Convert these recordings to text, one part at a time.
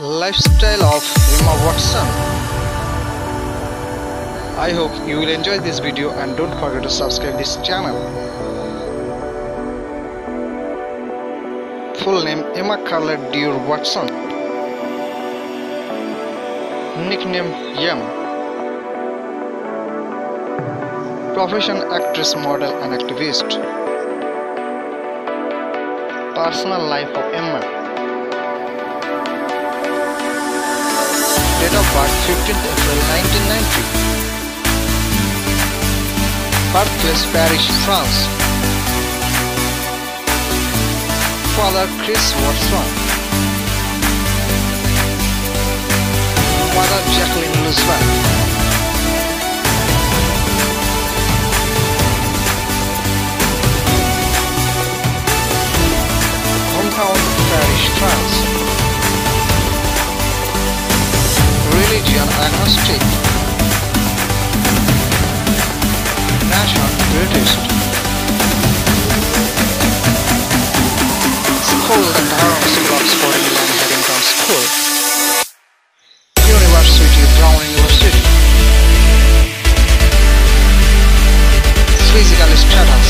Lifestyle of Emma Watson. I hope you will enjoy this video and don't forget to subscribe this channel. Full name Emma Carlotta Dewar Watson. Nickname Yam. Profession actress, model and activist. Personal life of Emma. Date of birth 15th April 1990. Birthplace Paris, France. Father Chris Watson. Mother Jacqueline Luswell. Hometown Paris, France. Religion agnostic. Nation British. School and Harrow School of Sporting and Haddington School. University Brown University. Physical status.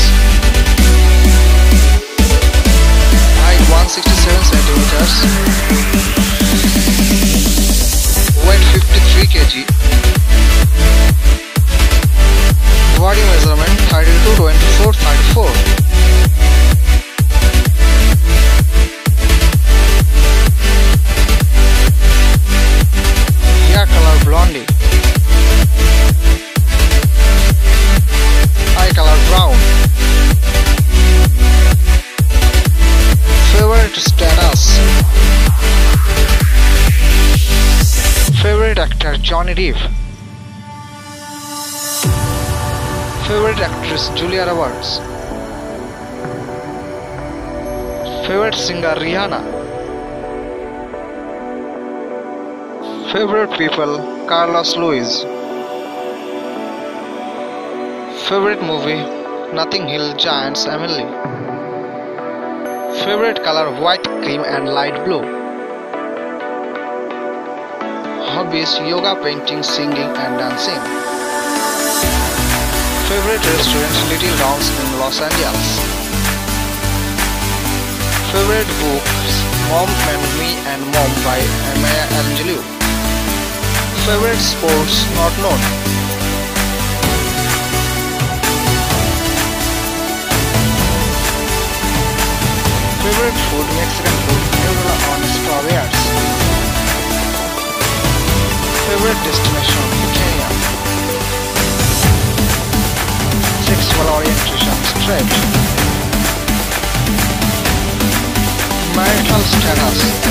Height 167 cm. Weight 53 kg. Body measurement 32, 24, 34. Hair color blondie. Eye color brown. Favorite status. Favorite actor Johnny Depp. Favorite actress Julia Roberts. Favorite singer Rihanna. Favorite people Carlos Lewis. Favorite movie Nothing Hill Giants Emily. Favorite color white, cream and light blue. Hobbies: yoga, painting, singing and dancing. Favorite restaurant: Little Rounds in Los Angeles. Favorite books: Mom and Me and Mom by Amaya Angelou. Favorite sports: not known. Favorite food: Mexican food, Nutella on strawberries. Favorite destination: Kenya. Sexual orientation: straight. Marital status: